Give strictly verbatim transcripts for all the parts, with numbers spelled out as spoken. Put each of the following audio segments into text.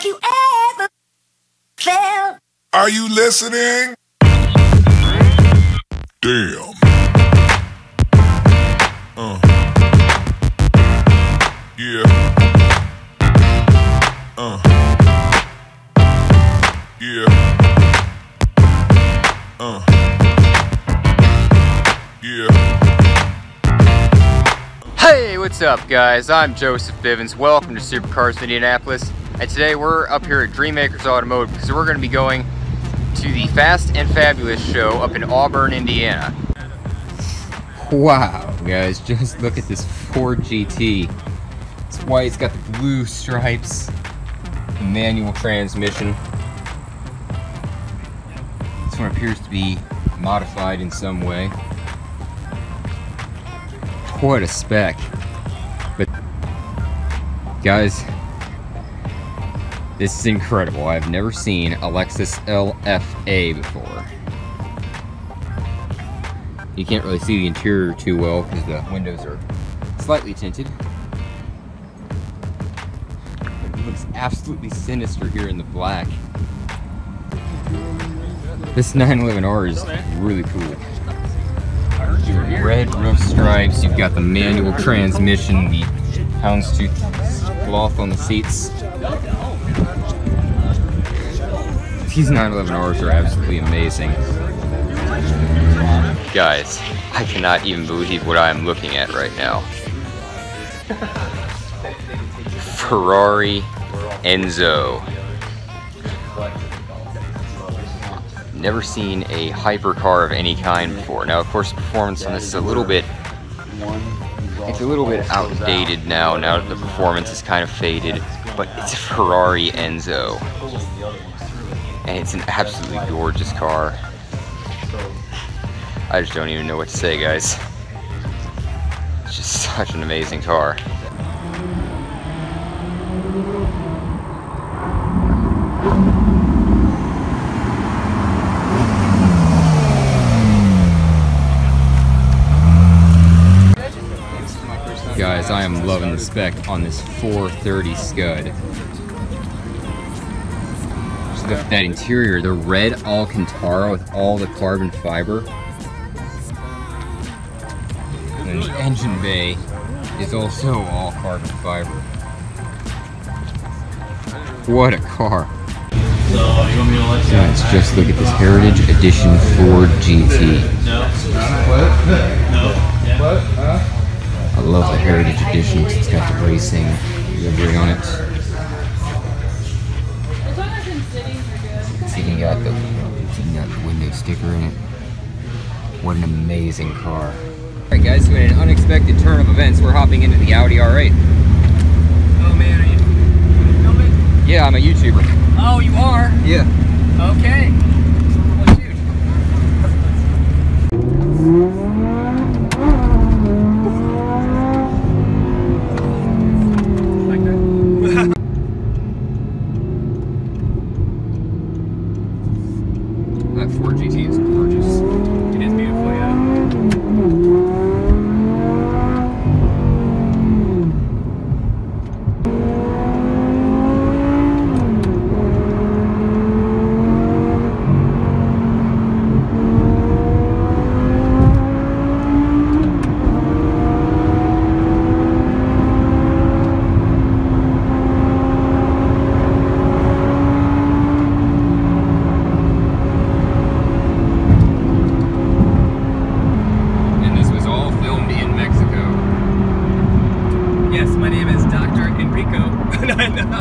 Have you ever felt? Are you listening? Damn. Uh. Yeah. Uh. Yeah. Uh. Yeah. Hey, what's up, guys? I'm Joseph Bivens. Welcome to Supercars of Indianapolis. And today we're up here at Dreammakers Automotive because we're going to be going to the Fast and Fabulous show up in Auburn, Indiana. Wow, guys, just look at this Ford G T. That's why it's got the blue stripes, the manual transmission. This one appears to be modified in some way. What a spec. But, guys, this is incredible. I've never seen a Lexus L F A before. You can't really see the interior too well because the windows are slightly tinted. It looks absolutely sinister here in the black. This nine eleven R is really cool. Your red roof stripes, you've got the manual transmission, the houndstooth cloth on the seats. These nine eleven R's are absolutely amazing. Guys, I cannot even believe what I am looking at right now. Ferrari Enzo. Never seen a hypercar of any kind before. Now, of course, performance on this is a little bit, it's a little bit outdated now, now that the performance is kind of faded, but it's a Ferrari Enzo. And it's an absolutely gorgeous car. I just don't even know what to say, guys. It's just such an amazing car. Guys, I am loving the spec on this four thirty Scud. The, that interior, the red Alcantara with all the carbon fiber. And the engine bay is also all carbon fiber. What a car. Guys, just look at this Heritage Edition Ford G T. I love the Heritage Edition because it's got the racing livery on it. You got the, you got the window sticker in it. What an amazing car. Alright, guys, so in an unexpected turn of events, we're hopping into the Audi R eight. Oh man, are you filming? Yeah, I'm a YouTuber. Oh, you are? Yeah. Okay. Well, shoot. Like that? That Ford G T is gorgeous. It is beautiful, Doctor Enrico.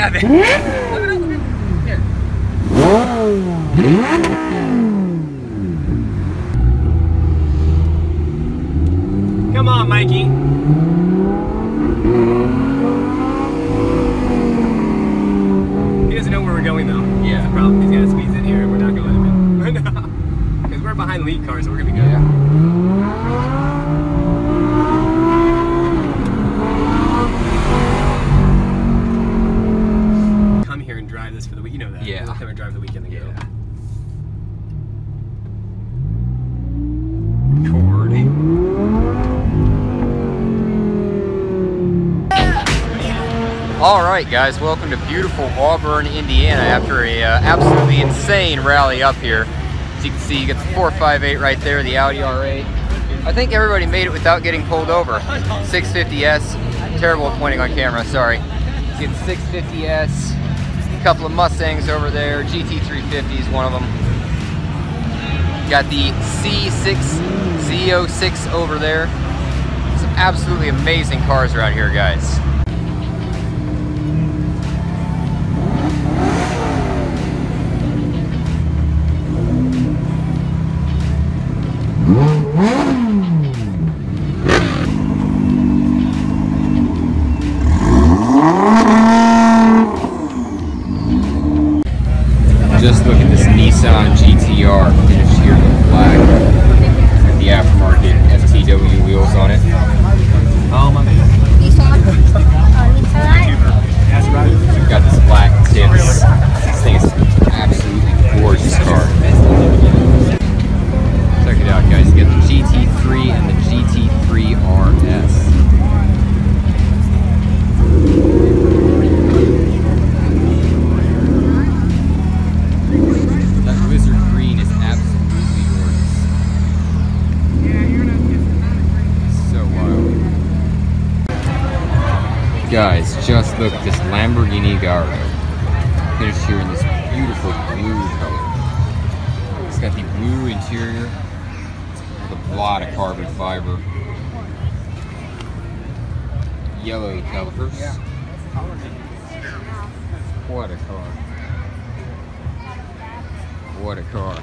yeah, they... Here. Come on, Mikey. He doesn't know where we're going, though. Yeah. That's the problem. He's got to squeeze in here, and we're not going to let him in. Because we're behind lead cars, so we're going to be good. Yeah. For the week, you know that. Yeah. We'll come and drive the weekend and go. Yeah. Corny. All right, guys. Welcome to beautiful Auburn, Indiana. After a uh, absolutely insane rally up here, as you can see, you get the four five eight right there, the Audi R eight. I think everybody made it without getting pulled over. six fifty S. Terrible pointing on camera. Sorry. You get six fifty S. Couple of Mustangs over there, G T three fifty is one of them. Got the C six Z oh six over there. Some absolutely amazing cars around here, guys. Just look at this Nissan G T R finished here in black with the aftermarket F T W wheels on it. Oh my man. We've got this black tips. This thing is an absolutely gorgeous car. Check it out, guys. You got the G T three and the G T three R S. Guys, just look at this Lamborghini Gallardo, finished here in this beautiful blue color. It's got the blue interior with a lot of carbon fiber, yellow calipers. What a car! What a car!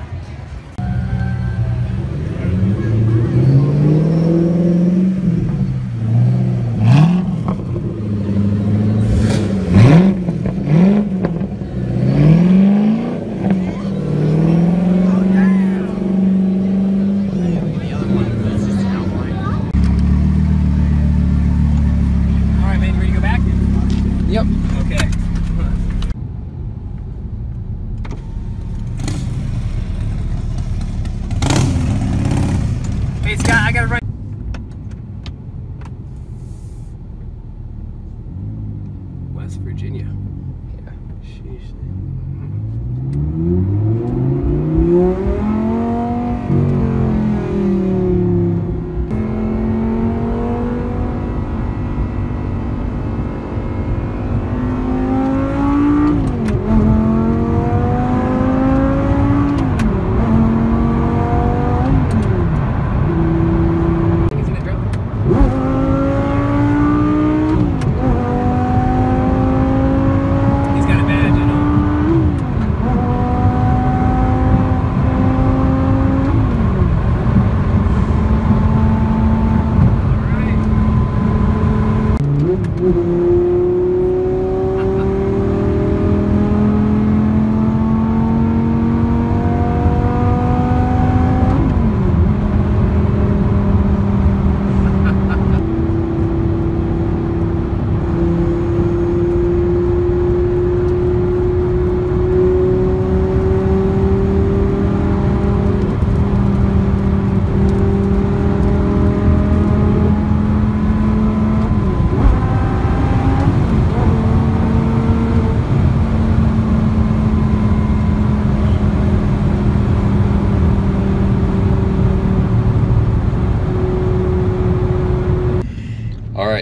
Virginia. Yeah. Sheesh.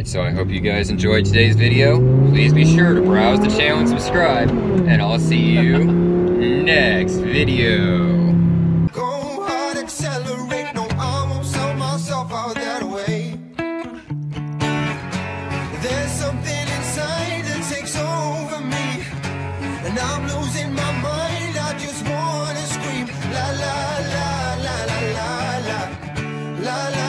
So I hope you guys enjoyed today's video. Please be sure to browse the channel and subscribe, and I'll see you next video. Go hard, accelerate, no, I won't sell myself out that way. There's something inside that takes over me. and I'm losing my mind. I just wanna scream, la la la la la la la la la.